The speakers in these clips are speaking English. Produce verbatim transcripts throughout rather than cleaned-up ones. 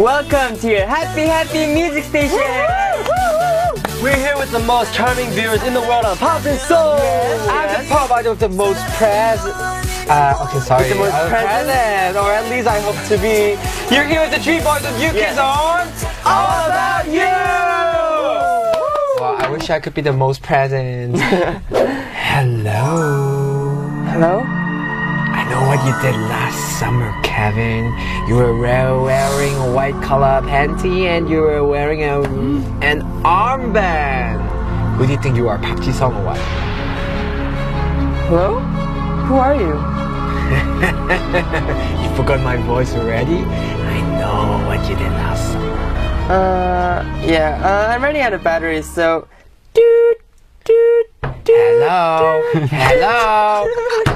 Welcome to your happy, happy music station! We're here with the most charming viewers in the world on Pop and Soul! Yes, I'm yes. the pop idol with the most present. Uh, okay, sorry. With the most present, or at least I hope to be. You're here with the Tree Boys of U-Kiss yes. on All About You! Wow, I wish I could be the most present. Hello. Hello? Know what you did last summer, Kevin. You were wearing a white color panty and you were wearing a, an armband. Who do you think you are, Park Ji-sung or what? Hello? Who are you? You forgot my voice already? I know what you did last summer. Uh, yeah, uh, I'm running out of batteries, so... Doot, doot. Hello, hello.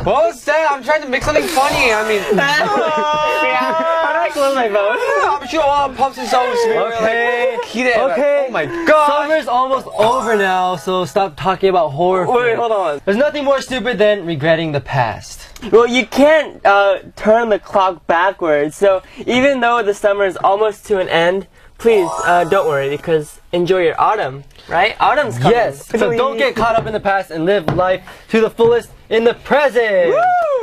What was that? I'm trying to make something funny. I mean, hello. Yeah, I close my phone. I'm sure all Pops and Souls will be okay. Like, okay. Oh my God. Summer's almost over now, so stop talking about horror. Wait, wait, hold on. There's nothing more stupid than regretting the past. Well, you can't uh, turn the clock backwards. So even though the summer is almost to an end, please uh, don't worry because enjoy your autumn. Right? Autumn's coming. Yes. So don't get caught up in the past and live life to the fullest in the present.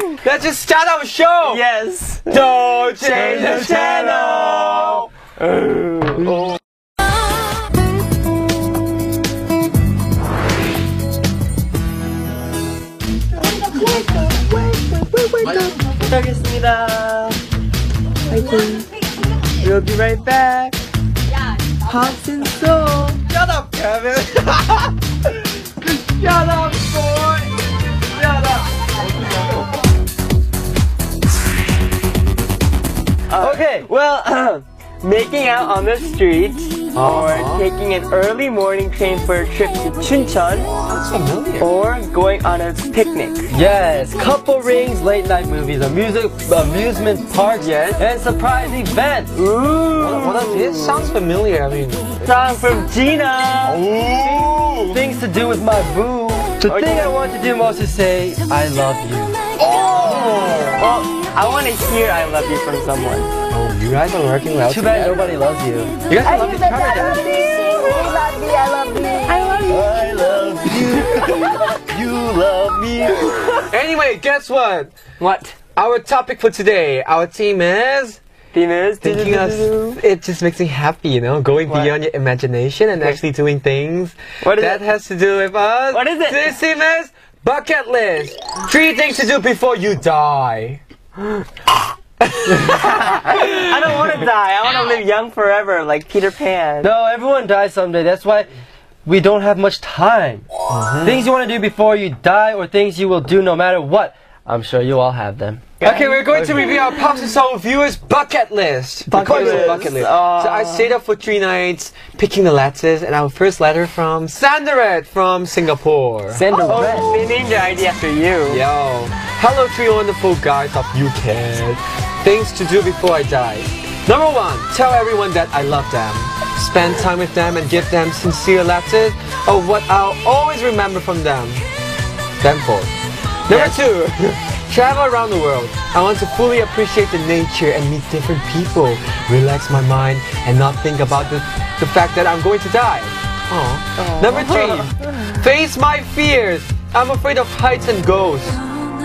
Woo! That's just start our show. Yes. Don't change the channel. Oh. We'll be right back. Pops and Soul. Shut up, Kevin! Shut up, boy! Shut up! Uh, okay, well, making out on the street or taking an early morning train for a trip to Chuncheon or going on a picnic. Yes, couple rings, late night movies, a music amusement park, yes, and surprise events. Ooh! What, what this sounds familiar, I mean... Song from Gina. Ooh. Things to do with my boo. The okay. thing I want to do most is say I love you. Oh. Well, I want to hear I love you from someone. Oh, you guys are working well. Too bad nobody loves you. You guys I love each other. I love you. I love you. I love you. You love me. Anyway, guess what? What? Our topic for today. Our team is. Venus, thinking us, it just makes me happy, you know, going what? beyond your imagination and actually doing things what is that it? has to do with us. What is it? This team is Bucket List. Three things to do before you die. I don't want to die. I want to live young forever like Peter Pan. No, everyone dies someday. That's why we don't have much time. Mm-hmm. Things you want to do before you die or things you will do no matter what. I'm sure you all have them. Okay, we're going okay. to review our Pops and Soul viewers' bucket list. Bucket list. Bucket list. Uh, so I stayed up for three nights picking the letters, and our first letter from Sandaret from Singapore. Sandaret. Oh, the Ninja idea after you. Yo. Hello, three wonderful guys of U K. Things to do before I die. Number one, tell everyone that I love them. Spend time with them and give them sincere letters of what I'll always remember from them. Them for. Number two, travel around the world. I want to fully appreciate the nature and meet different people, relax my mind, and not think about the, the fact that I'm going to die. Aww. Aww. Number three, face my fears. I'm afraid of heights and ghosts.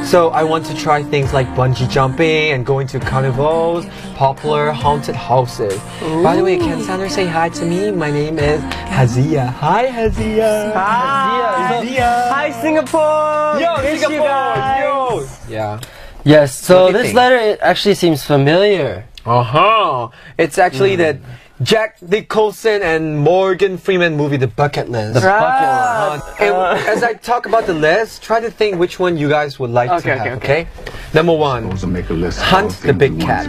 So I want to try things like bungee jumping and going to carnivals, popular haunted houses. Ooh. By the way, can Sandra say hi to me? My name is Hazia. Hi, Hazia. Hi, Hazia. Hi, Singapore. Yo, Miss Singapore. Yo. Yeah. Yes. So this think? letter it actually seems familiar. Uh huh. It's actually mm. that Jack Nicholson and Morgan Freeman movie, The Bucket List. The right. Bucket List. Uh, and as I talk about the list, try to think which one you guys would like okay, to have, okay, okay? Number one, make a list hunt the big cat.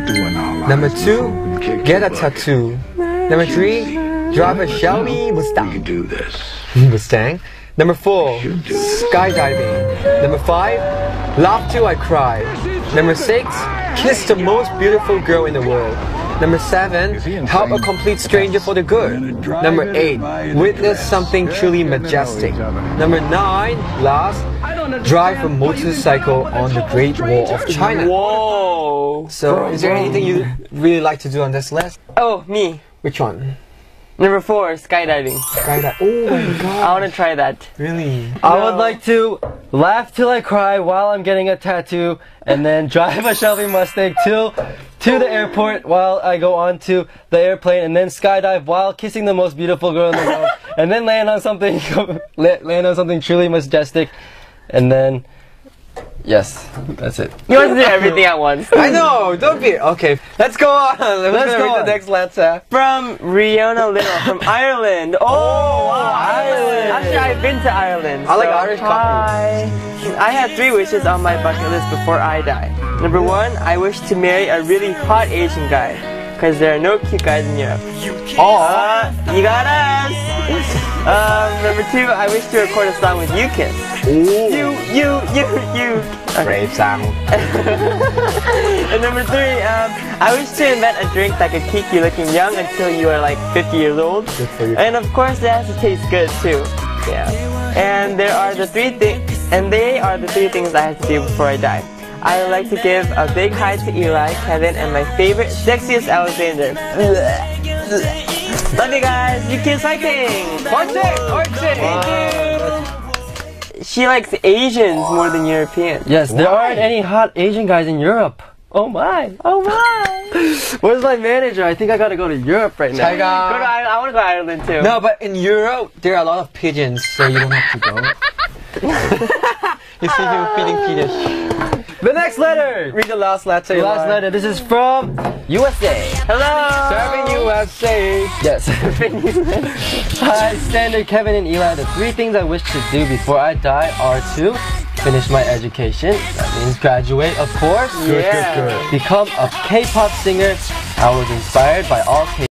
Number two, get a tattoo. Number three, drive a Shelby Mustang. You do this. Mustang. Number four, skydiving. Number five, laugh till I cry. Number six, kiss the most beautiful girl in the world. Number seven, help a complete stranger for the good. Number eight, witness something truly majestic. Number nine, last, drive a motorcycle on the Great Wall of China. Whoa! Whoa. So Girl, is there anything you really like to do on this list? Oh, me. Which one? Number four, skydiving. Skydiving. Oh my god. I want to try that. Really? No. I would like to laugh till I cry while I'm getting a tattoo and then drive a Shelby Mustang till to the airport while I go on to the airplane and then skydive while kissing the most beautiful girl in the world and then land on something land on something truly majestic and then yes, that's it. You want to do everything at once. I know, don't be... Okay, let's go on. Let's, let's go read on. The next letter. From Riona Little, from Ireland. Oh, oh wow, Ireland. Actually, I've been to Ireland. I so like Irish coffee. I had three wishes on my bucket list before I die. Number one, I wish to marry a really hot Asian guy. Because there are no cute guys in Europe. Oh, uh, you got us! um, number two, I wish to record a song with U-Kiss. Ooh. You, you, you, you. Okay. Brave Sam. And number three, um, I wish to invent a drink that could keep you looking young until you are like fifty years old. Good for you. And of course, it has to taste good too. Yeah. And there are the three things, and they are the three things I have to do before I die. I would like to give a big hi to Eli, Kevin, and my favorite, sexiest Alexander. Love you guys. You kiss fighting. Orchid, orchid. Thank you. She likes Asians more than Europeans. Yes, there Why? aren't any hot Asian guys in Europe. Oh my, oh my. Where's my manager? I think I gotta go to Europe right now. Go to Ireland. I wanna go to Ireland too. No, but in Europe, there are a lot of pigeons, so you don't have to go. You see him feeding pigeons. The next letter! Read the last letter. The last letter. This is from U S A. Hello! Serving U S A. Yes. Hi, Sander, Kevin, and Eli. The three things I wish to do before I die are to finish my education. That means graduate, of course. Good, yeah. good, good. Become a K-pop singer. I was inspired by all K-pop